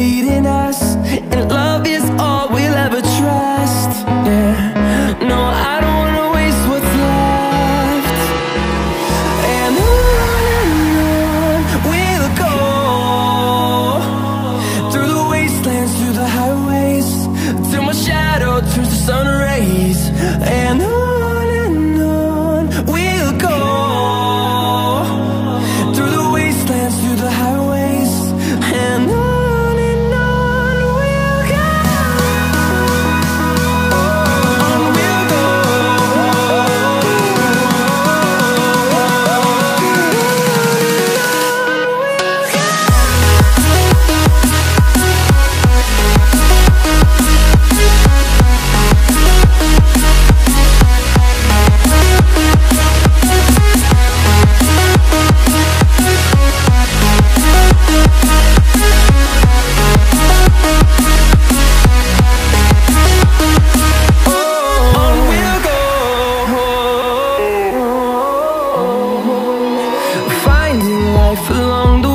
leading us, and love is all we'll ever trust. Yeah. No, I don't wanna waste what's left. And on we'll go, through the wastelands, through the highways, till my shadow turns to sun rays. And on along the way.